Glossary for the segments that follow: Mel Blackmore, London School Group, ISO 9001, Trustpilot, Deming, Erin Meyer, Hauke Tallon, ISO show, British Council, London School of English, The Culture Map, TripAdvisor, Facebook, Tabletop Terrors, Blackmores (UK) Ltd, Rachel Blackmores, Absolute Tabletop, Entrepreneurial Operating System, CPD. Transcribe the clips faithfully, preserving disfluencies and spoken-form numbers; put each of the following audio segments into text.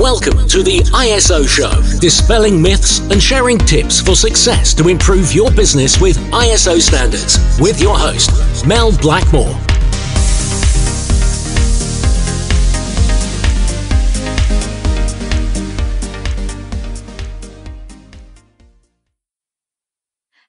Welcome to the I S O Show, dispelling myths and sharing tips for success to improve your business with I S O standards, with your host, Mel Blackmore.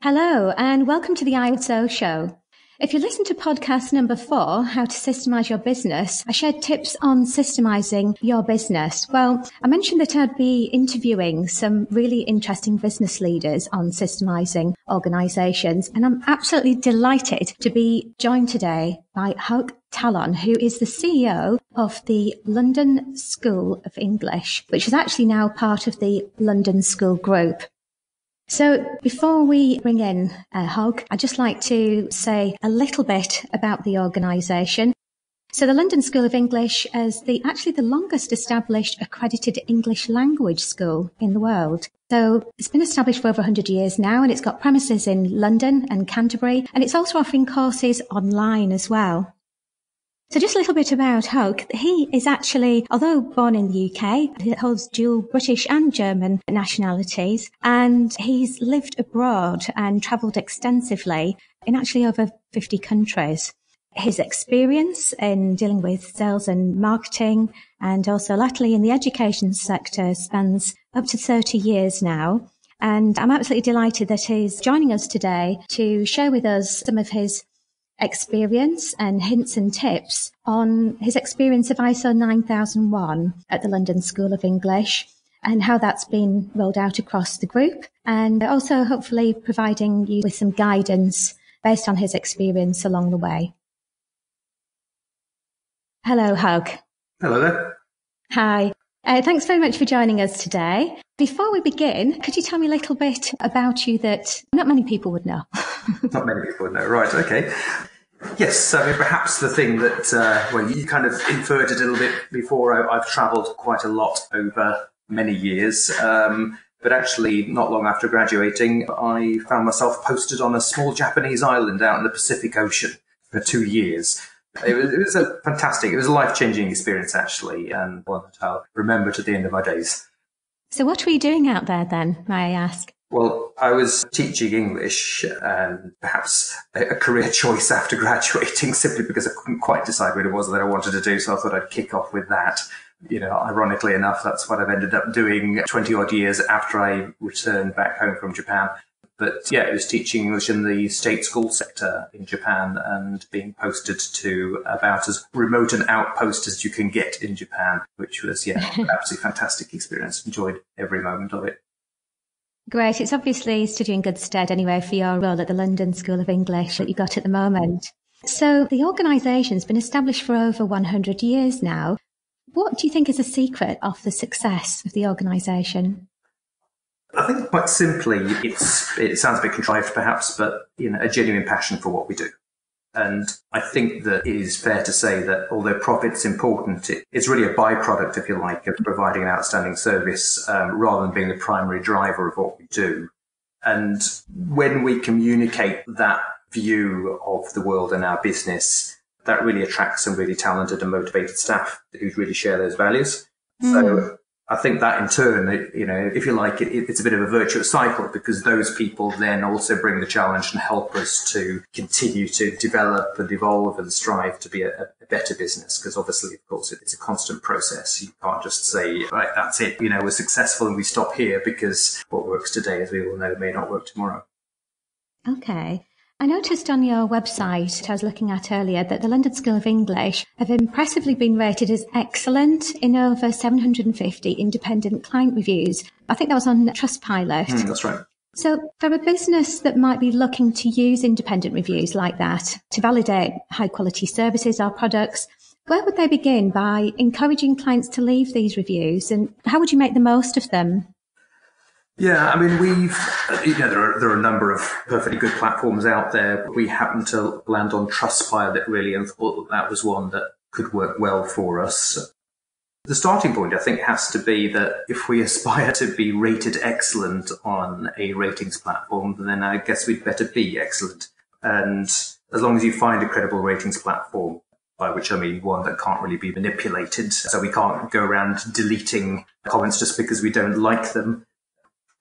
Hello, and welcome to the I S O Show. If you listen to podcast number four, How to Systemize Your Business, I shared tips on systemizing your business. Well, I mentioned that I'd be interviewing some really interesting business leaders on systemizing organizations, and I'm absolutely delighted to be joined today by Hauke Tallon, who is the C E O of the London School of English, which is actually now part of the London School Group. So before we bring in uh, Hauke, I'd just like to say a little bit about the organisation. So the London School of English is the actually the longest established accredited English language school in the world. So it's been established for over one hundred years now, and it's got premises in London and Canterbury, and it's also offering courses online as well. So just a little bit about Hauke. He is actually, although born in the U K, he holds dual British and German nationalities, and he's lived abroad and travelled extensively in actually over fifty countries. His experience in dealing with sales and marketing, and also latterly in the education sector, spans up to thirty years now. And I'm absolutely delighted that he's joining us today to share with us some of his experience and hints and tips on his experience of I S O nine thousand one at the London School of English and how that's been rolled out across the group, and also hopefully providing you with some guidance based on his experience along the way. Hello, Hauke. Hello there. Hi. Uh, thanks very much for joining us today. Before we begin, could you tell me a little bit about you that not many people would know? Not many people would know, right, okay. Yes, I mean, perhaps the thing that, uh, well, you kind of inferred a little bit before, I, I've travelled quite a lot over many years, um, but actually not long after graduating, I found myself posted on a small Japanese island out in the Pacific Ocean for two years. It was, it was a fantastic, it was a life-changing experience, actually, and one that I'll remember to the end of my days. So what were you doing out there then, may I ask? Well, I was teaching English, and perhaps a career choice after graduating, simply because I couldn't quite decide what it was that I wanted to do, so I thought I'd kick off with that. You know, ironically enough, that's what I've ended up doing twenty odd years after I returned back home from Japan. But yeah, it was teaching English in the state school sector in Japan and being posted to about as remote an outpost as you can get in Japan, which was, yeah, an absolutely fantastic experience. Enjoyed every moment of it. Great. It's obviously stood you in good stead anyway for your role at the London School of English that you got at the moment. So the organisation's been established for over one hundred years now. What do you think is the secret of the success of the organisation? I think quite simply, it's, it sounds a bit contrived perhaps, but you know, a genuine passion for what we do. And I think that it is fair to say that although profit's important, it, it's really a byproduct, if you like, of providing an outstanding service um, rather than being the primary driver of what we do. And when we communicate that view of the world and our business, that really attracts some really talented and motivated staff who really share those values. Mm. So I think that in turn, you know, if you like, it, it's a bit of a virtuous cycle because those people then also bring the challenge and help us to continue to develop and evolve and strive to be a, a better business. Because obviously, of course, it's a constant process. You can't just say, right, that's it. You know, we're successful and we stop here because what works today, as we all know, may not work tomorrow. Okay. I noticed on your website, I was looking at earlier, that the London School of English have impressively been rated as excellent in over seven hundred fifty independent client reviews. I think that was on Trustpilot. Mm, that's right. So for a business that might be looking to use independent reviews like that to validate high quality services or products, where would they begin by encouraging clients to leave these reviews, and how would you make the most of them? Yeah, I mean, we've, you know, there are, there are a number of perfectly good platforms out there. We happened to land on Trustpilot, really, and thought that, that was one that could work well for us. The starting point, I think, has to be that if we aspire to be rated excellent on a ratings platform, then I guess we'd better be excellent. And as long as you find a credible ratings platform, by which I mean one that can't really be manipulated. So we can't go around deleting comments just because we don't like them.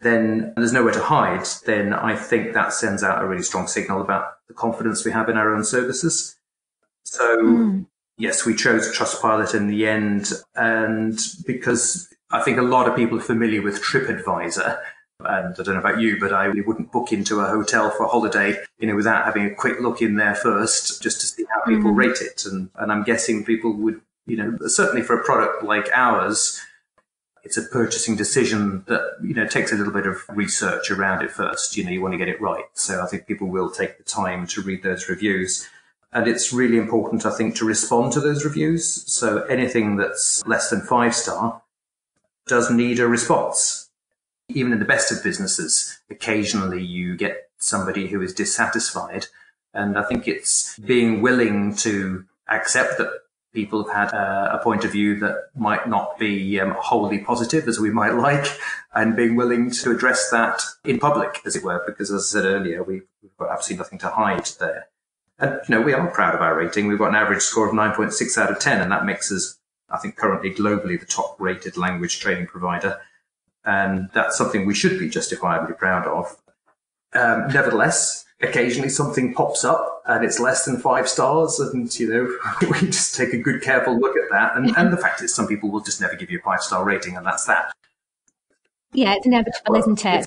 Then there's nowhere to hide. Then I think that sends out a really strong signal about the confidence we have in our own services. So mm. yes, we chose Trustpilot in the end, and because I think a lot of people are familiar with TripAdvisor. And I don't know about you, but I really wouldn't book into a hotel for a holiday, you know, without having a quick look in there first, just to see how people mm-hmm. rate it. And, and I'm guessing people would, you know, certainly for a product like ours, it's a purchasing decision that, you know, takes a little bit of research around it first. You know, you want to get it right. So I think people will take the time to read those reviews. And it's really important, I think, to respond to those reviews. So anything that's less than five star does need a response. Even in the best of businesses, occasionally you get somebody who is dissatisfied. And I think it's being willing to accept that people have had a, a point of view that might not be um, wholly positive as we might like, and being willing to address that in public, as it were, because as I said earlier, we've got absolutely nothing to hide there. And, you know, we are proud of our rating. We've got an average score of nine point six out of ten, and that makes us, I think, currently globally the top rated language training provider. And that's something we should be justifiably proud of. Um, nevertheless, occasionally something pops up and it's less than five stars. And, you know, we just take a good, careful look at that. And, and the fact is, some people will just never give you a five-star rating, and that's that. Yeah, it's inevitable, well, isn't it?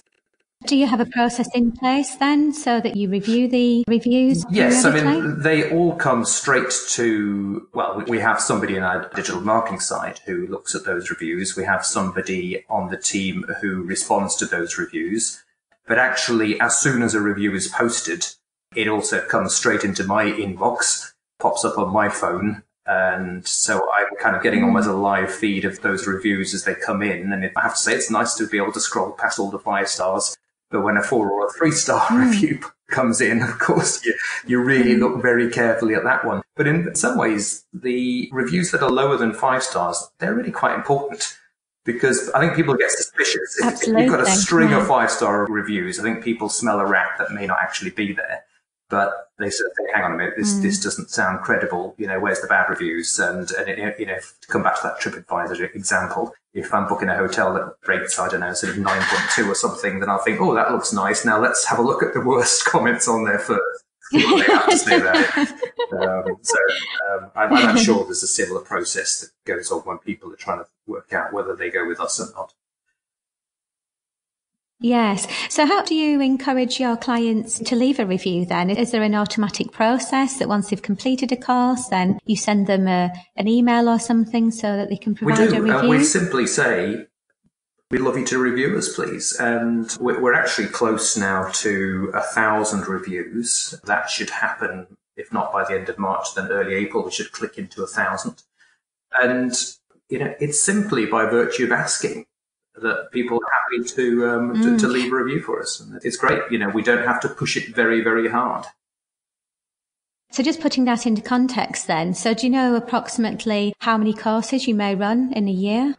Do you have a process in place then so that you review the reviews? Yes, I mean, they all come straight to, well, we have somebody in our digital marketing side who looks at those reviews. We have somebody on the team who responds to those reviews. But actually, as soon as a review is posted, it also comes straight into my inbox, pops up on my phone. And so I'm kind of getting almost a live feed of those reviews as they come in. And I have to say, it's nice to be able to scroll past all the five stars. But when a four or a three star mm. review comes in, of course, you, you really look very carefully at that one. But in some ways, the reviews that are lower than five stars, they're really quite important, because I think people get suspicious. Absolutely. If you've got a string yeah. of five star reviews, I think people smell a rat that may not actually be there. But they sort of think, hang on a minute, this, mm. this doesn't sound credible. You know, where's the bad reviews? And, and you know, to come back to that TripAdvisor example, if I'm booking a hotel that rates, I don't know, sort of nine point two or something, then I'll think, oh, that looks nice. Now let's have a look at the worst comments on there first. What they have to say about it. Um, so um, I'm, I'm sure there's a similar process that goes on when people are trying to work out whether they go with us or not. Yes. So how do you encourage your clients to leave a review then? Is there an automatic process that once they've completed a course, then you send them a, an email or something so that they can provide a review? We do. Uh, we simply say, we'd love you to review us, please. And we're actually close now to a thousand reviews. That should happen, if not by the end of March, then early April, we should click into a thousand. And, you know, it's simply by virtue of asking that people are happy to, um, mm. to to leave a review for us. And it's great. You know, we don't have to push it very, very hard. So just putting that into context then. So do you know approximately how many courses you may run in a year?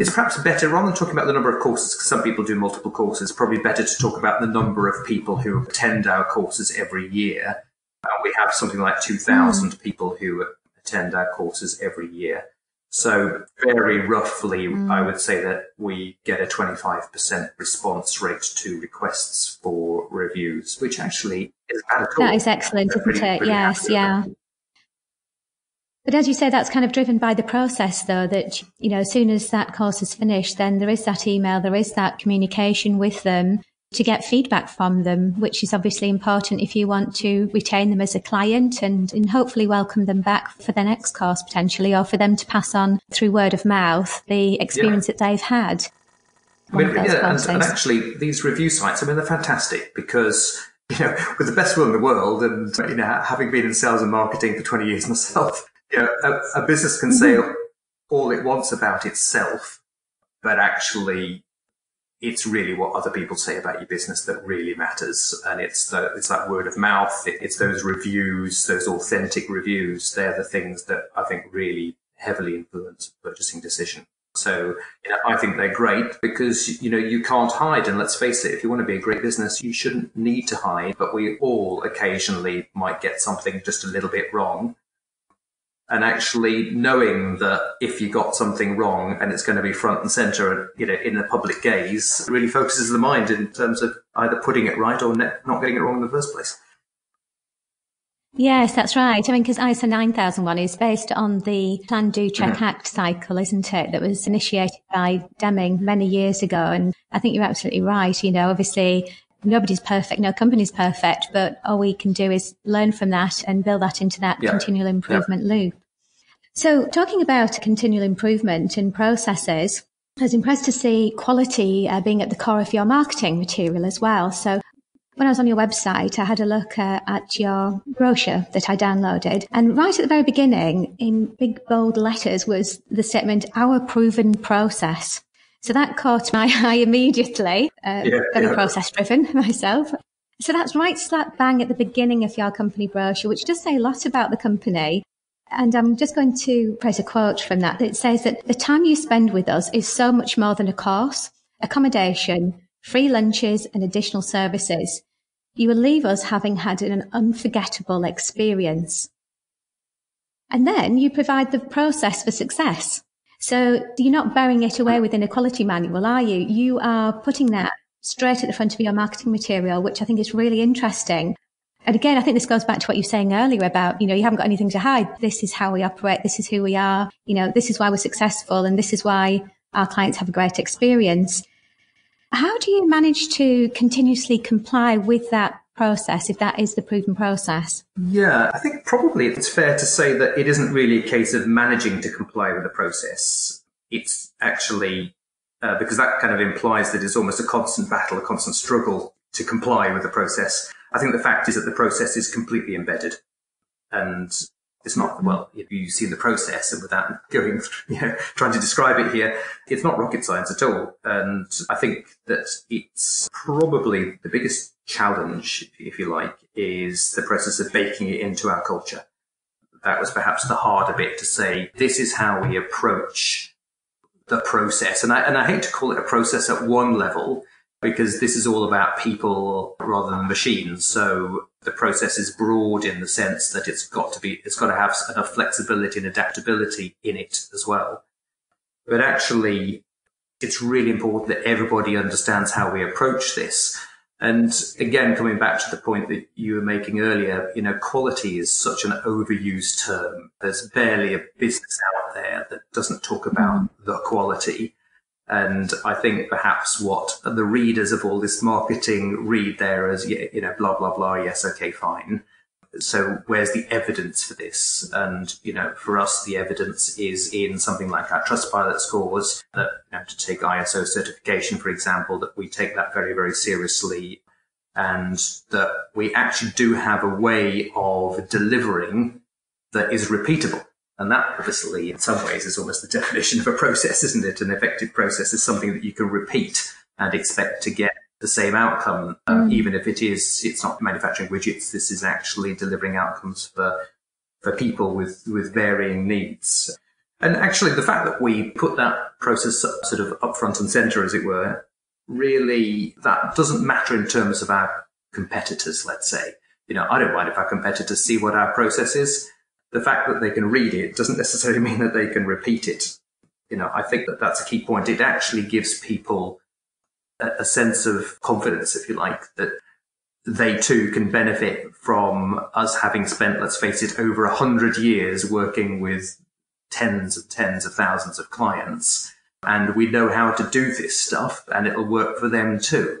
It's perhaps better, rather than talking about the number of courses, because some people do multiple courses, probably better to talk about the number of people who attend our courses every year. And we have something like two thousand mm. people who attend our courses every year. So very roughly, mm. I would say that we get a twenty-five percent response rate to requests for reviews, which actually is bad at all. That is excellent, isn't pretty, it? Pretty yes, yeah. But as you say, that's kind of driven by the process, though, that, you know, as soon as that course is finished, then there is that email, there is that communication with them to get feedback from them, which is obviously important if you want to retain them as a client and, and hopefully welcome them back for their next course potentially, or for them to pass on through word of mouth the experience yeah. that they've had. I mean, yeah, and, and actually these review sites, I mean, they're fantastic because, you know, we're the best one in the world, and, you know, having been in sales and marketing for twenty years myself, you know, a, a business can say mm-hmm. all it wants about itself, but actually it's really what other people say about your business that really matters. And it's the, it's that word of mouth. It, it's those reviews, those authentic reviews. They're the things that I think really heavily influence a purchasing decision. So, you know, I think they're great because, you know, you can't hide. And let's face it, if you want to be a great business, you shouldn't need to hide. But we all occasionally might get something just a little bit wrong. and actually knowing that if you got something wrong and it's going to be front and center, you know, in the public gaze, it really focuses the mind in terms of either putting it right or not getting it wrong in the first place. Yes, that's right. I mean, because I S O nine thousand one is based on the Plan, Do, Check, mm-hmm. Act cycle, isn't it? That was initiated by Deming many years ago. And I think you're absolutely right. You know, obviously, nobody's perfect. No company's perfect. But all we can do is learn from that and build that into that yeah. continual improvement yeah. loop. So talking about continual improvement in processes, I was impressed to see quality uh, being at the core of your marketing material as well. So when I was on your website, I had a look uh, at your brochure that I downloaded. And right at the very beginning, in big, bold letters, was the statement, our proven process. So that caught my eye immediately, uh, yeah, very yeah. process-driven myself. So that's right slap bang at the beginning of your company brochure, which does say a lot about the company. And I'm just going to praise a quote from that. It says that the time you spend with us is so much more than a course, accommodation, free lunches and additional services. You will leave us having had an unforgettable experience. And then you provide the process for success. So you're not burying it away within a quality manual, are you? You are putting that straight at the front of your marketing material, which I think is really interesting. And again, I think this goes back to what you were saying earlier about, you know, you haven't got anything to hide. This is how we operate. This is who we are. You know, this is why we're successful. And this is why our clients have a great experience. How do you manage to continuously comply with that process, if that is the proven process? Yeah, I think probably it's fair to say that it isn't really a case of managing to comply with the process. It's actually, uh, because that kind of implies that it's almost a constant battle, a constant struggle to comply with the process. I think the fact is that the process is completely embedded. And it's not, well, if you've seen the process and without going through, you know, trying to describe it here, it's not rocket science at all. And I think that it's probably the biggest challenge, if you like, is the process of baking it into our culture. That was perhaps the harder bit, to say, this is how we approach the process. And I, and I hate to call it a process at one level, because this is all about people rather than machines. So the process is broad in the sense that it's got to be, it's got to have enough flexibility and adaptability in it as well. But actually, it's really important that everybody understands how we approach this. And again, coming back to the point that you were making earlier, you know, quality is such an overused term. There's barely a business out there that doesn't talk about the quality. And I think perhaps what the readers of all this marketing read there as, you know, blah, blah, blah, yes, okay, fine. So where's the evidence for this? And, you know, for us, the evidence is in something like our Trustpilot scores, that, you know, to take I S O certification, for example, that we take that very, very seriously, and that we actually do have a way of delivering that is repeatable. And that, obviously, in some ways, is almost the definition of a process, isn't it? An effective process is something that you can repeat and expect to get the same outcome, um, mm. even if it is, it's not manufacturing widgets. This is actually delivering outcomes for for people with, with varying needs. And actually, the fact that we put that process up, sort of up front and centre, as it were, really, that doesn't matter in terms of our competitors, let's say. You know, I don't mind if our competitors see what our process is. The fact that they can read it doesn't necessarily mean that they can repeat it. You know, I think that that's a key point. It actually gives people a, a sense of confidence, if you like, that they too can benefit from us having spent, let's face it, over a hundred years working with tens and tens of thousands of clients. And we know how to do this stuff, and it'll work for them too.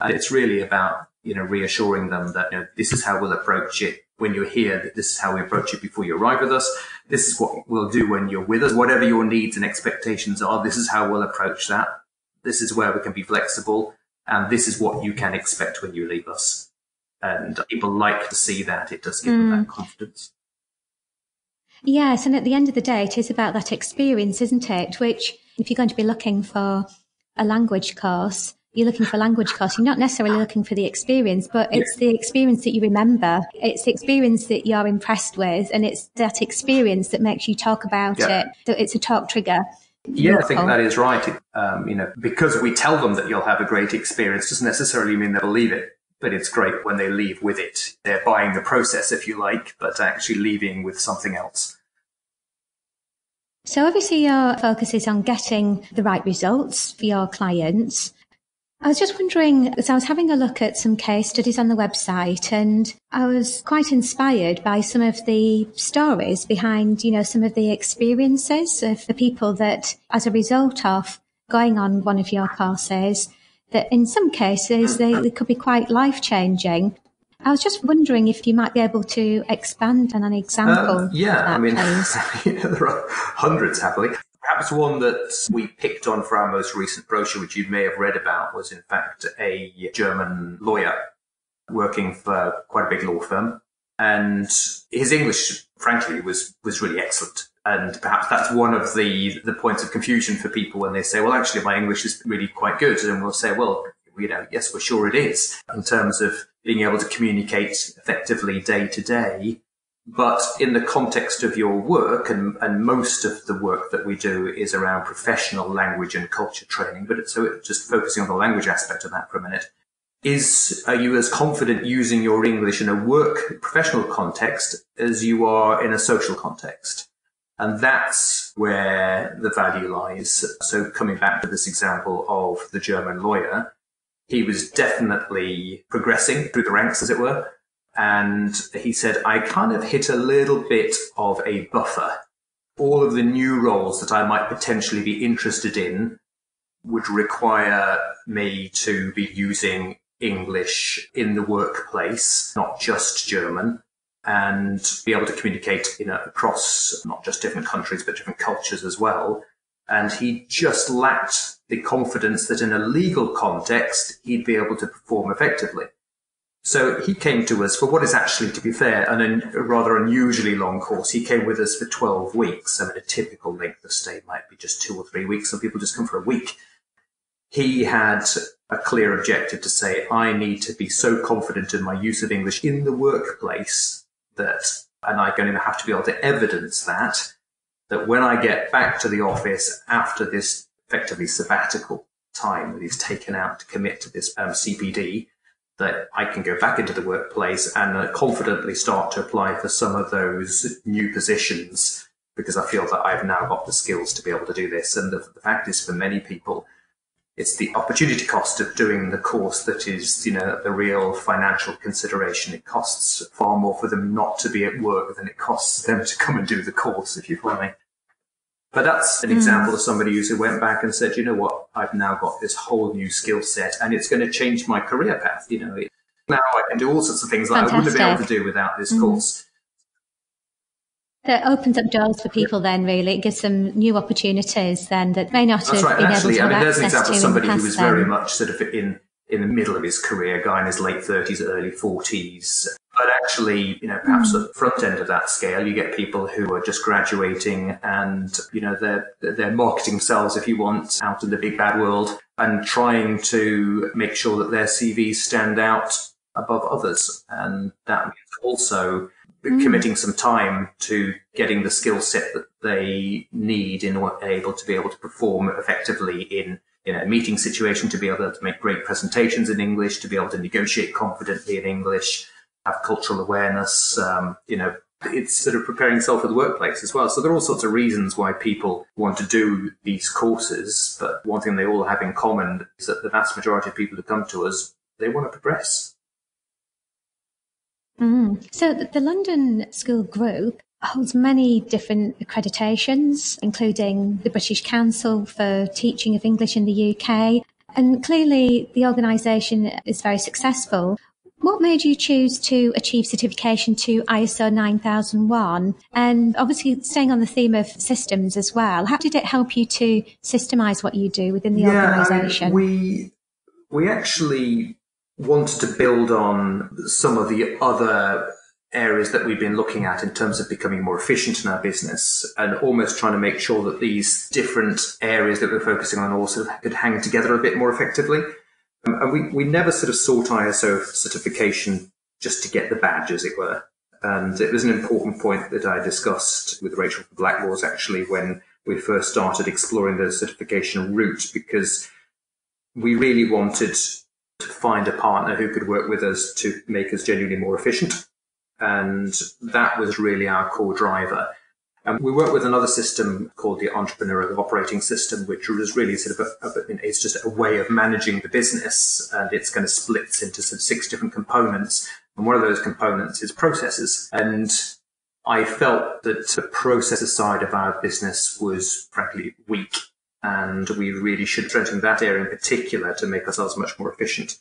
And it's really about, you know, reassuring them that, you know, this is how we'll approach it. When you're here, that this is how we approach it before you arrive with us. This is what we'll do when you're with us. Whatever your needs and expectations are, this is how we'll approach that. This is where we can be flexible. And this is what you can expect when you leave us. And people like to see that. It does give mm. them that confidence. Yes. And at the end of the day, it is about that experience, isn't it? Which, if you're going to be looking for a language course, you're looking for language course. You're not necessarily looking for the experience, but it's yeah. the experience that you remember. It's the experience that you're impressed with. And it's that experience that makes you talk about yeah. it. So it's a talk trigger. Yeah, Beautiful. I think that is right. Um, you know, because we tell them that you'll have a great experience doesn't necessarily mean they'll leave it. But it's great when they leave with it. They're buying the process, if you like, but actually leaving with something else. So obviously your focus is on getting the right results for your clients. I was just wondering, as I was having a look at some case studies on the website, and I was quite inspired by some of the stories behind, you know, some of the experiences of the people that, as a result of going on one of your courses, that in some cases they, they could be quite life-changing. I was just wondering if you might be able to expand on an example. Uh, yeah, of that, I mean, you know, there are hundreds, happily. Perhaps one that we picked on for our most recent brochure, which you may have read about, was in fact a German lawyer working for quite a big law firm. And his English, frankly, was, was really excellent. And perhaps that's one of the, the points of confusion for people when they say, well, actually, my English is really quite good. And we'll say, well, you know, yes, we're sure it is, in terms of being able to communicate effectively day to day. But in the context of your work, and, and most of the work that we do is around professional language and culture training, but it's, so just focusing on the language aspect of that for a minute, is are you as confident using your English in a work professional context as you are in a social context? And that's where the value lies. So coming back to this example of the German lawyer, he was definitely progressing through the ranks, as it were. And he said, I kind of hit a little bit of a buffer. All of the new roles that I might potentially be interested in would require me to be using English in the workplace, not just German, and be able to communicate, you know, across not just different countries, but different cultures as well. And he just lacked the confidence that in a legal context, he'd be able to perform effectively. So he came to us for what is actually, to be fair, an, a rather unusually long course. He came with us for twelve weeks. I mean, a typical length of stay might be just two or three weeks. Some people just come for a week. He had a clear objective to say, I need to be so confident in my use of English in the workplace that, and I'm going to have to be able to evidence that, that when I get back to the office after this effectively sabbatical time that he's taken out to commit to this um, C P D, that I can go back into the workplace and confidently start to apply for some of those new positions, because I feel that I've now got the skills to be able to do this. And the, the fact is, for many people, it's the opportunity cost of doing the course that is, you know, the real financial consideration. It costs far more for them not to be at work than it costs them to come and do the course, if you follow me. But that's an example of somebody who went back and said, you know what, I've now got this whole new skill set and it's going to change my career path. You know, it, now I can do all sorts of things that Fantastic. I wouldn't have been able to do without this mm. course. That opens up doors for people then, really. It gives them new opportunities then that may not that's have right. been actually, able to have access to. That's right. Actually, I mean, there's an example of somebody who was then. very much sort of in, in the middle of his career, a guy in his late thirties, early forties. But actually, you know, perhaps at the front end of that scale, you get people who are just graduating and, you know, they're, they're marketing themselves, if you want, out in the big bad world and trying to make sure that their C Vs stand out above others. And that means also mm. committing some time to getting the skill set that they need in order able to be able to perform effectively in in a meeting situation, to be able to make great presentations in English, to be able to negotiate confidently in English, have cultural awareness, um, you know, it's sort of preparing yourself for the workplace as well. So there are all sorts of reasons why people want to do these courses. But one thing they all have in common is that the vast majority of people who come to us, they want to progress. Mm. So the London School Group holds many different accreditations, including the British Council for Teaching of English in the U K. And clearly the organisation is very successful. What made you choose to achieve certification to I S O nine thousand one? And obviously staying on the theme of systems as well, how did it help you to systemize what you do within the yeah, organization? I mean, we, we actually wanted to build on some of the other areas that we've been looking at in terms of becoming more efficient in our business, and almost trying to make sure that these different areas that we're focusing on also could hang together a bit more effectively. And we, we never sort of sought I S O certification just to get the badge, as it were. And it was an important point that I discussed with Rachel Blackmores, actually, when we first started exploring the certification route, because we really wanted to find a partner who could work with us to make us genuinely more efficient. And that was really our core driver. And we work with another system called the Entrepreneurial Operating System, which is really sort of a, a, it's just a way of managing the business, and it's kind of splits into sort of six different components. And one of those components is processes. And I felt that the processes side of our business was frankly weak, and we really should strengthen that area in particular to make ourselves much more efficient.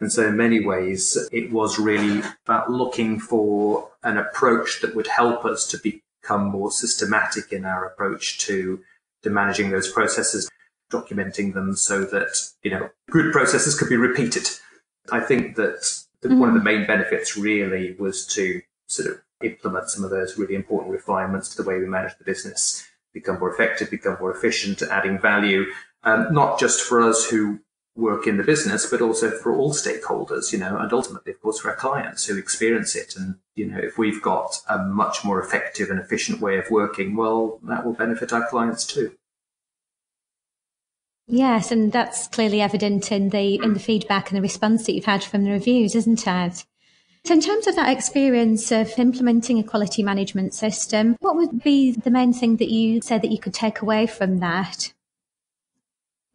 And so in many ways, it was really about looking for an approach that would help us to become more systematic in our approach to, to managing those processes, documenting them so that, you know, good processes could be repeated. I think that the, mm. one of the main benefits really was to sort of implement some of those really important refinements to the way we manage the business, become more effective, become more efficient, adding value, um, not just for us who work in the business, but also for all stakeholders, you know, and ultimately, of course, for our clients who experience it. And, you know, if we've got a much more effective and efficient way of working, well, that will benefit our clients too. Yes, and that's clearly evident in the in the feedback and the response that you've had from the reviews, isn't it? So in terms of that experience of implementing a quality management system, what would be the main thing that you said that you could take away from that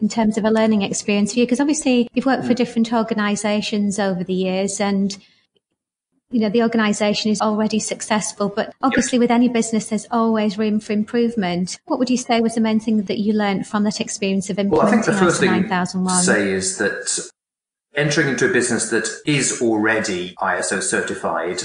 in terms of a learning experience for you? Because obviously you've worked for different organisations over the years, and you know the organisation is already successful, but obviously with any business there's always room for improvement. What would you say was the main thing that you learned from that experience of implementing I S O nine thousand one? Well, I think the first thing I'd say is that entering into a business that is already I S O certified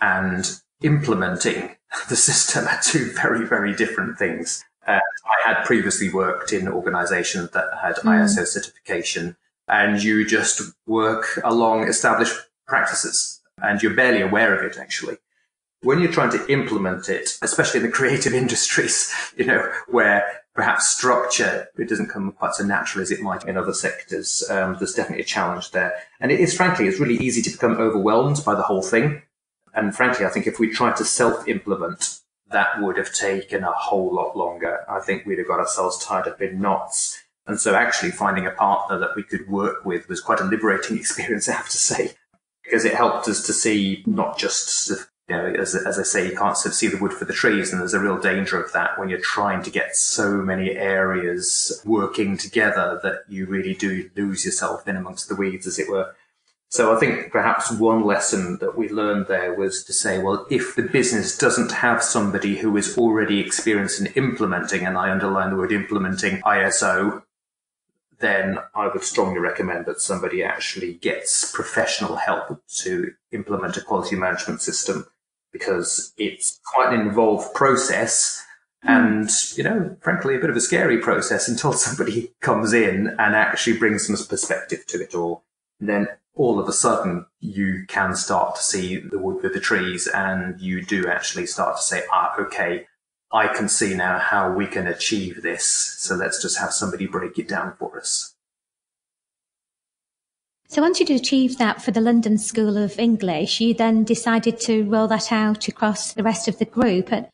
and implementing the system are two very, very different things. Uh, I had previously worked in organizations that had mm. I S O certification, and you just work along established practices and you're barely aware of it, actually. When you're trying to implement it, especially in the creative industries, you know, where perhaps structure, it doesn't come quite so naturally as it might in other sectors. Um, there's definitely a challenge there. And it is, frankly, it's really easy to become overwhelmed by the whole thing. And frankly, I think if we tried to self-implement, that would have taken a whole lot longer. I think we'd have got ourselves tied up in knots. And so actually finding a partner that we could work with was quite a liberating experience, I have to say, because it helped us to see not just the You know, as, as I say, you can't sort of see the wood for the trees, and there's a real danger of that when you're trying to get so many areas working together that you really do lose yourself in amongst the weeds, as it were. So I think perhaps one lesson that we learned there was to say, well, if the business doesn't have somebody who is already experienced in implementing, and I underline the word implementing, I S O, then I would strongly recommend that somebody actually gets professional help to implement a quality management system, because it's quite an involved process and, you know, frankly, a bit of a scary process until somebody comes in and actually brings some perspective to it all. And then all of a sudden, you can start to see the wood with the trees, and you do actually start to say, ah, okay, I can see now how we can achieve this. So let's just have somebody break it down for us. So once you'd achieved that for the London School of English, you then decided to roll that out across the rest of the group. And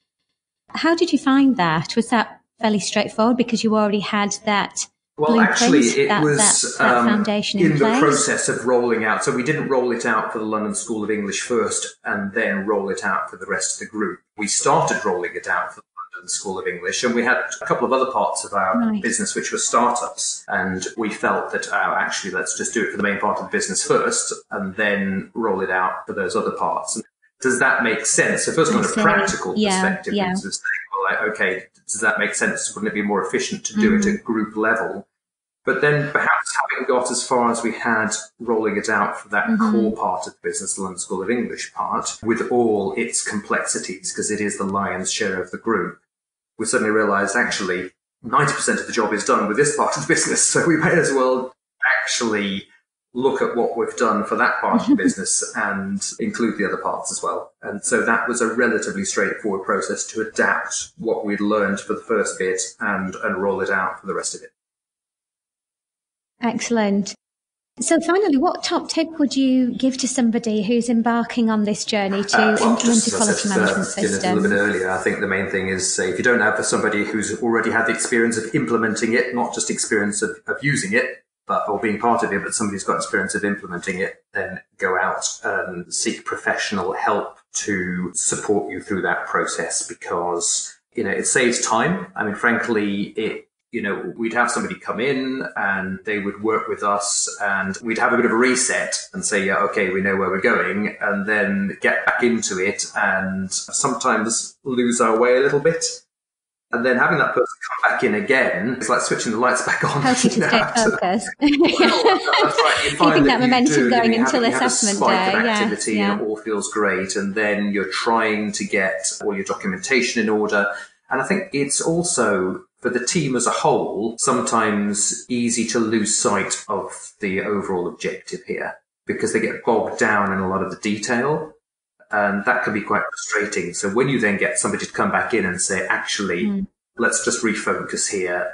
how did you find that? Was that fairly straightforward because you already had that Well, blueprint, actually, it that, was that, um, that foundation in, in the process of rolling out. So we didn't roll it out for the London School of English first and then roll it out for the rest of the group. We started rolling it out for the London School of English, and we had a couple of other parts of our right. business, which were startups. And we felt that, oh, actually, let's just do it for the main part of the business first and then roll it out for those other parts. And does that make sense? So first, on a practical yeah, perspective, yeah. it's like, okay, does that make sense? Wouldn't it be more efficient to do mm-hmm. it at group level? But then perhaps having got as far as we had rolling it out for that mm-hmm. core part of the business, the London School of English part, with all its complexities, because it is the lion's share of the group, we suddenly realised, actually, ninety percent of the job is done with this part of the business, so we may as well actually look at what we've done for that part of the business and include the other parts as well. And so that was a relatively straightforward process to adapt what we'd learned for the first bit and, and roll it out for the rest of it. Excellent. So finally, what top tip would you give to somebody who's embarking on this journey to uh, well, implement a quality management uh, system? A little bit earlier, I think the main thing is, uh, if you don't have somebody who's already had the experience of implementing it, not just experience of, of using it, but or being part of it, but somebody's got experience of implementing it, then go out and seek professional help to support you through that process, because you know, it saves time. I mean, frankly, it, you know, we'd have somebody come in and they would work with us and we'd have a bit of a reset and say, yeah, okay, we know where we're going, and then get back into it and sometimes lose our way a little bit. And then having that person come back in again, it's like switching the lights back on. Helps you to stay focused. Keeping that momentum going until assessment day. Yeah, activity, yeah. And it all feels great. And then you're trying to get all your documentation in order. And I think it's also, for the team as a whole, sometimes easy to lose sight of the overall objective here because they get bogged down in a lot of the detail. And that can be quite frustrating. So when you then get somebody to come back in and say, actually, mm. let's just refocus here.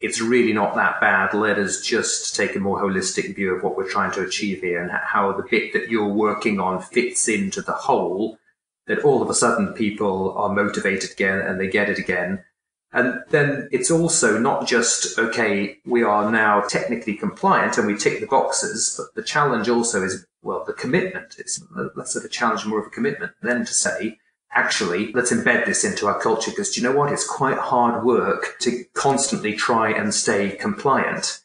It's really not that bad. Let us just take a more holistic view of what we're trying to achieve here and how the bit that you're working on fits into the whole. That all of a sudden people are motivated again and they get it again. And then it's also not just, okay, we are now technically compliant and we tick the boxes, but the challenge also is, well, the commitment. It's less of a challenge, more of a commitment, than to say, actually, let's embed this into our culture, because do you know what? It's quite hard work to constantly try and stay compliant.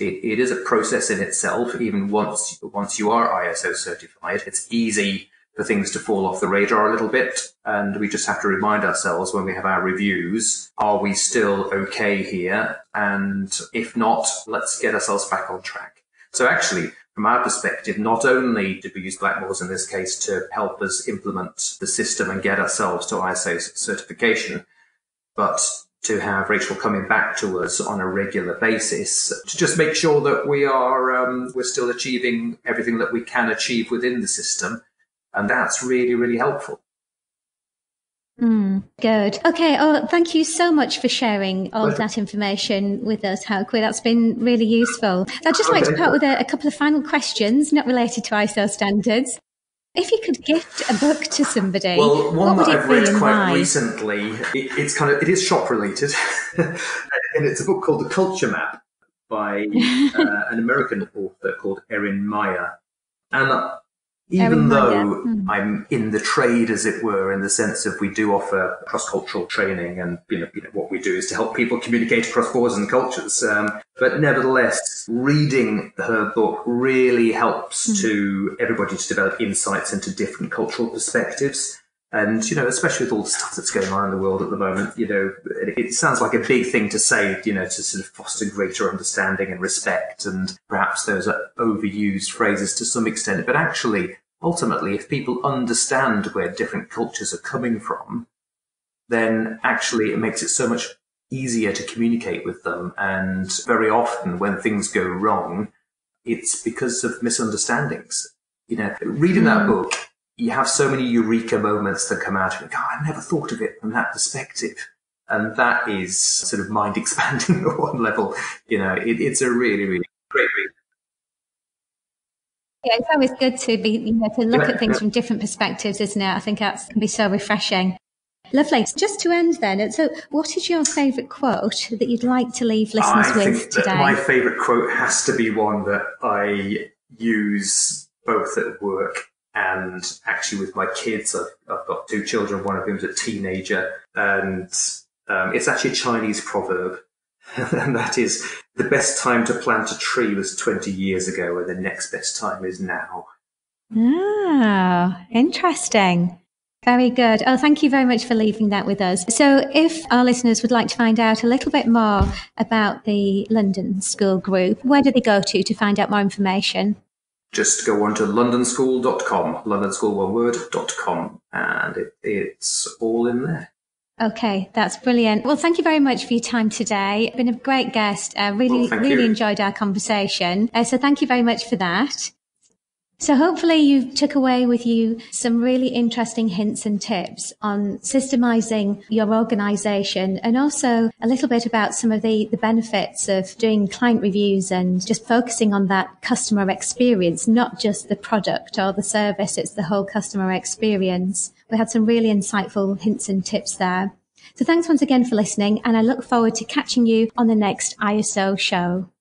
It, it is a process in itself. Even once, once you are I S O certified, it's easy for things to fall off the radar a little bit. And we just have to remind ourselves when we have our reviews, are we still okay here? And if not, let's get ourselves back on track. So actually, from our perspective, not only did we use Blackmores in this case to help us implement the system and get ourselves to I S O certification, but to have Rachel coming back to us on a regular basis to just make sure that we are um, we're still achieving everything that we can achieve within the system. And that's really, really helpful. Mm, good. Okay. Oh, thank you so much for sharing all of that information with us, Hauke. That's been really useful. I'd just like okay. to part with a, a couple of final questions, not related to I S O standards. If you could gift a book to somebody, well, one what that would it I've read quite why? recently, it, it's kind of it is shop related, and it's a book called The Culture Map by uh, an American author called Erin Meyer, and. Uh, Even though I'm in the trade, as it were, in the sense of we do offer cross-cultural training, and you know, you know, what we do is to help people communicate across borders and cultures. Um, but nevertheless, reading her book really helps mm. to everybody to develop insights into different cultural perspectives. And, you know, especially with all the stuff that's going on in the world at the moment, you know, it, it sounds like a big thing to say, you know, to sort of foster greater understanding and respect. And perhaps those are overused phrases to some extent. But actually, ultimately, if people understand where different cultures are coming from, then actually it makes it so much easier to communicate with them. And very often when things go wrong, it's because of misunderstandings. You know, reading that book, you have so many eureka moments that come out of it. God, I never thought of it from that perspective. And that is sort of mind expanding on one level. You know, it, it's a really, really great read. Yeah, it's always good to be, you know, to look yeah, at things yeah. from different perspectives, isn't it? I think that can be so refreshing. Lovely. Just to end then, so what is your favourite quote that you'd like to leave listeners I with think today? That my favourite quote has to be one that I use both at work and actually with my kids. I've, I've got two children, one of whom's a teenager, and um, it's actually a Chinese proverb. And that is, the best time to plant a tree was twenty years ago, and the next best time is now. Ah, interesting. Very good. Oh, thank you very much for leaving that with us. So if our listeners would like to find out a little bit more about the London School Group, where do they go to to find out more information? Just go on to london school dot com, london school one word dot com, and it, it's all in there. Okay, that's brilliant. Well, thank you very much for your time today. You've been a great guest. I really, well, really you. enjoyed our conversation. Uh, so thank you very much for that. So hopefully you took away with you some really interesting hints and tips on systemizing your organization, and also a little bit about some of the, the benefits of doing client reviews and just focusing on that customer experience, not just the product or the service. It's the whole customer experience. We had some really insightful hints and tips there. So thanks once again for listening, and I look forward to catching you on the next I S O show.